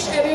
wish everyone